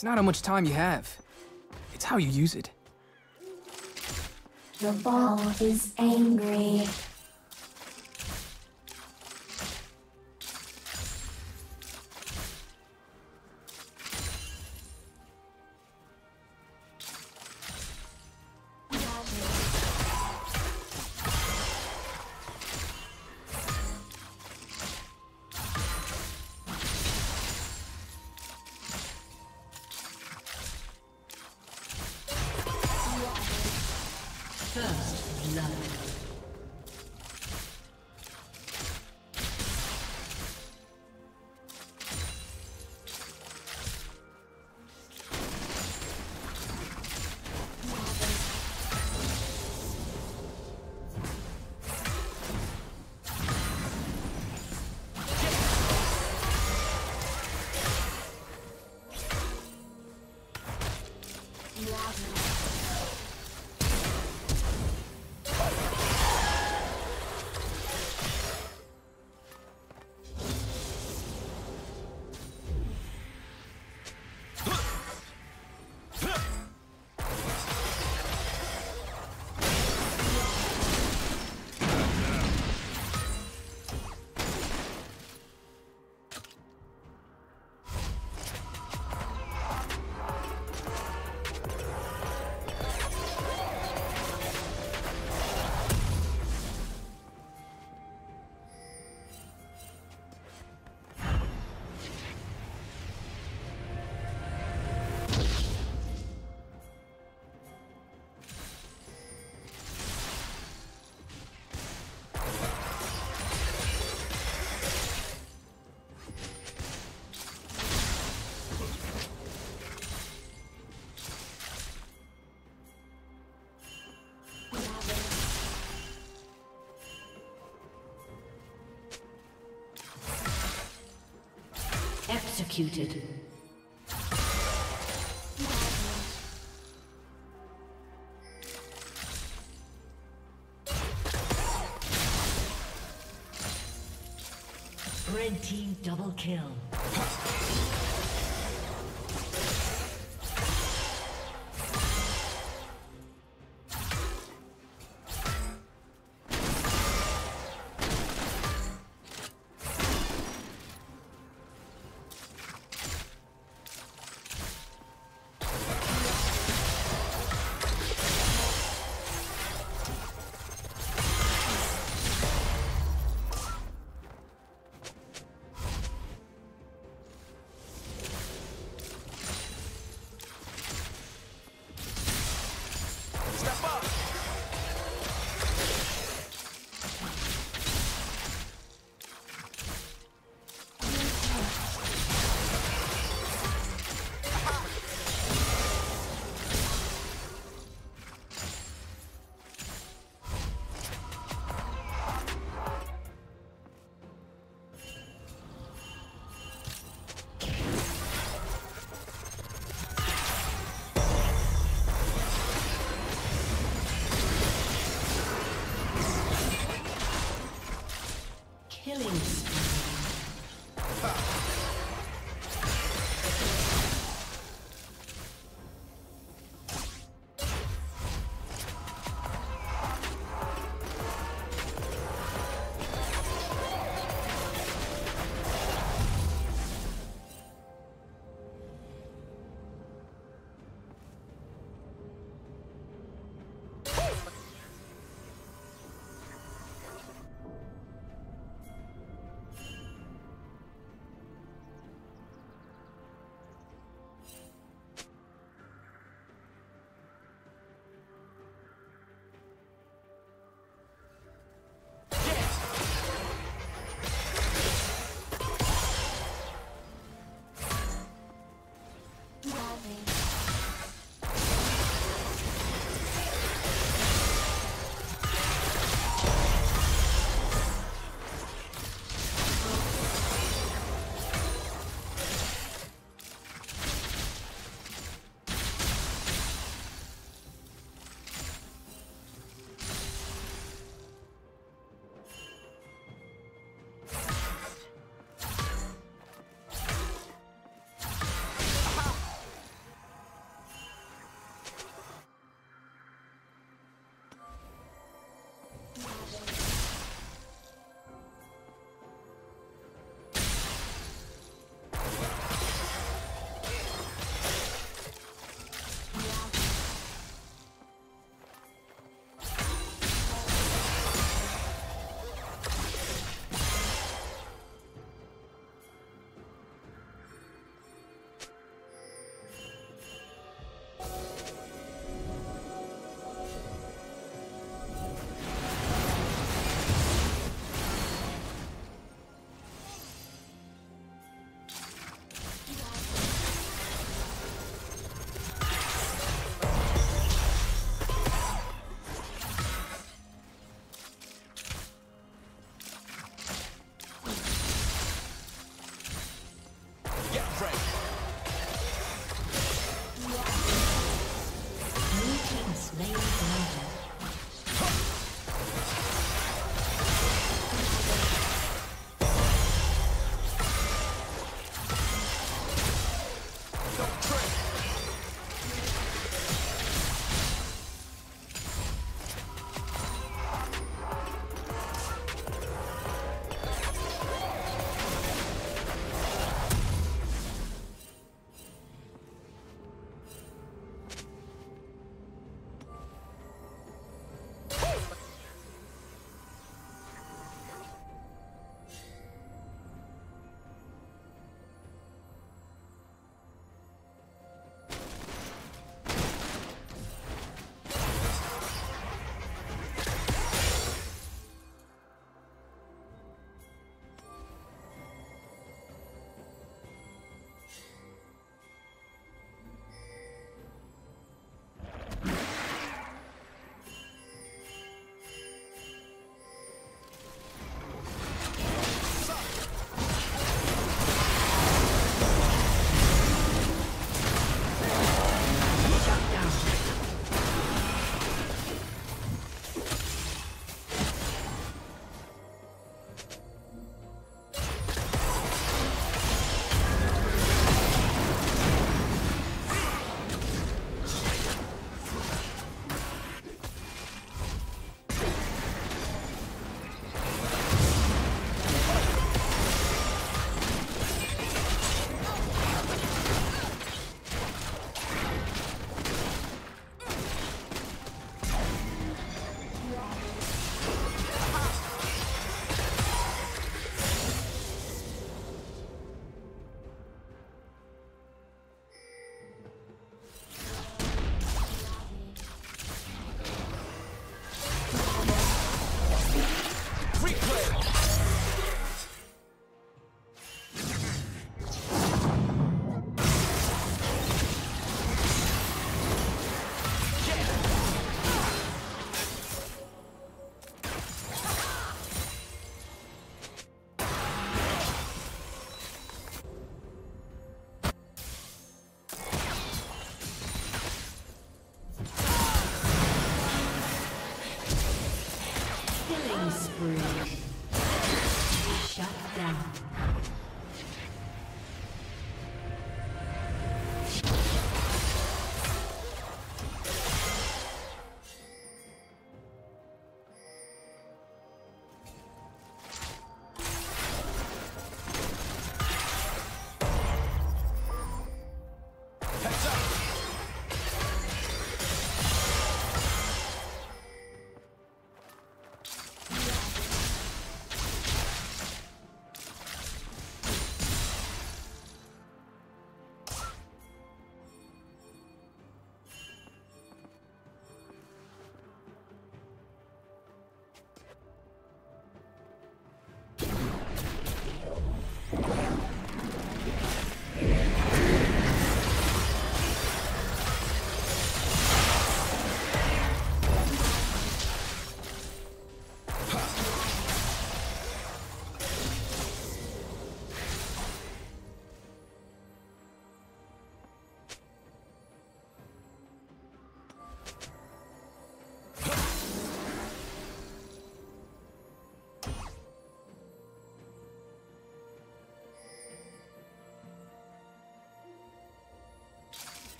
It's not how much time you have. It's how you use it. The ball is angry. Executed. Red team double kill.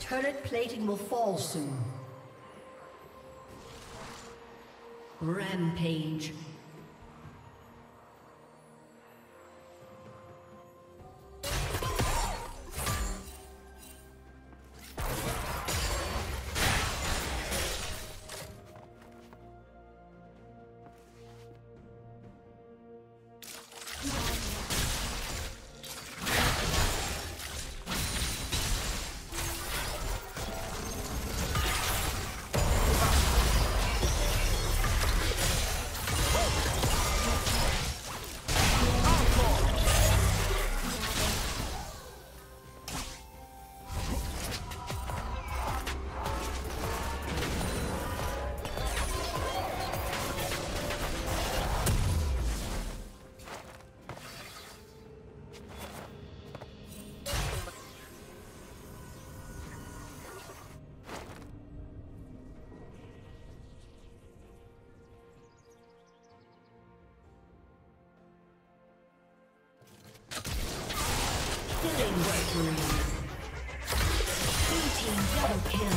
Turret plating will fall soon. Rampage. Blue team double kill.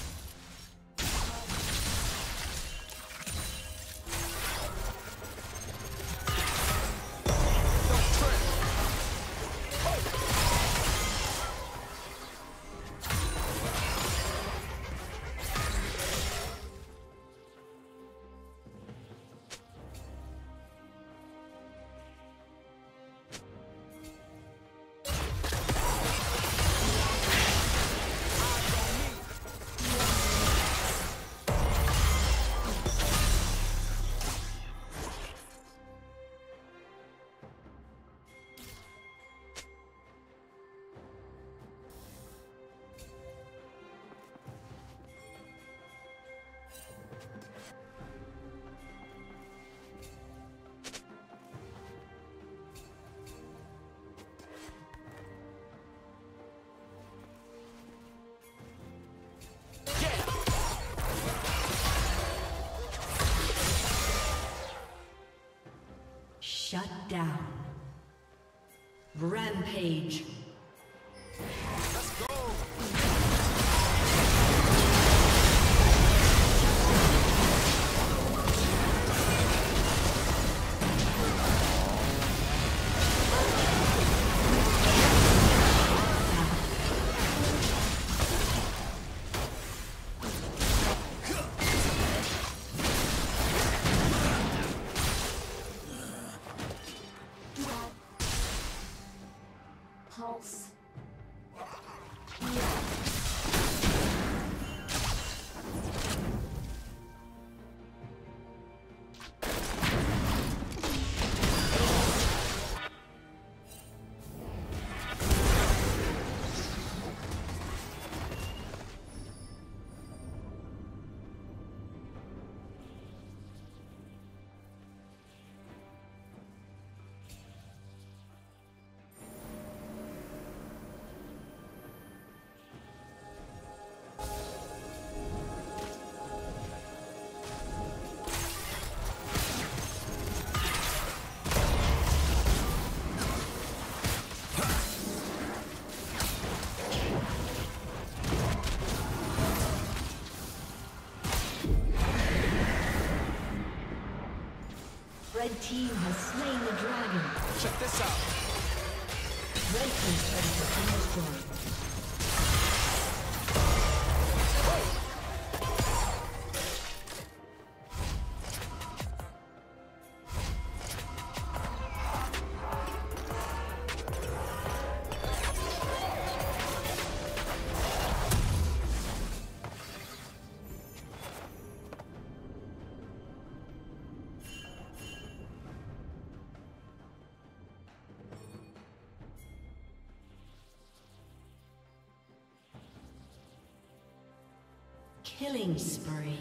down. Rampage. Let's go! Red team has slain the dragon. Check this out. Red team's turret has been destroyed. Killing spree.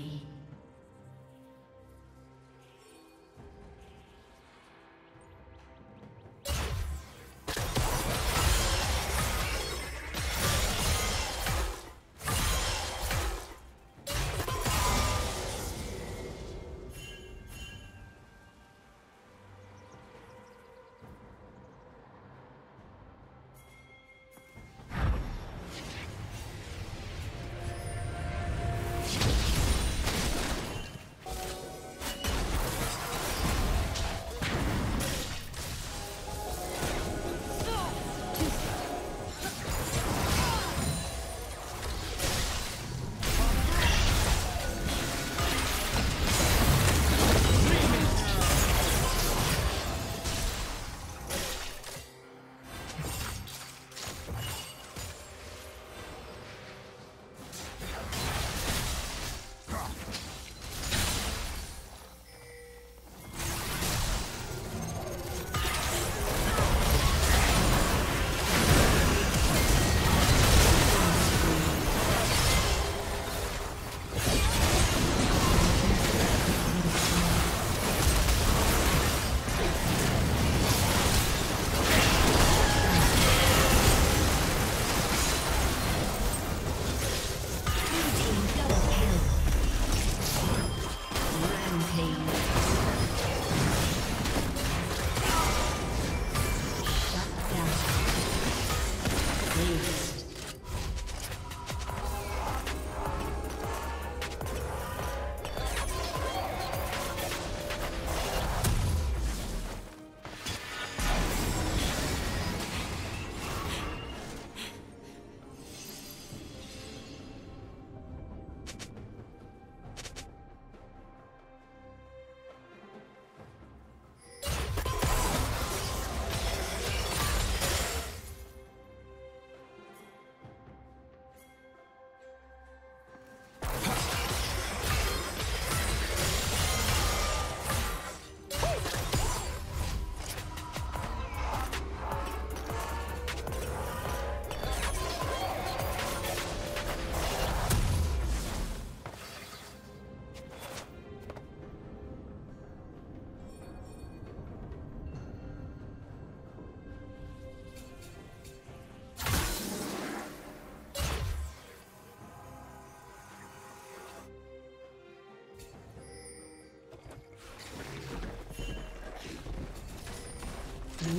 Blue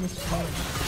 This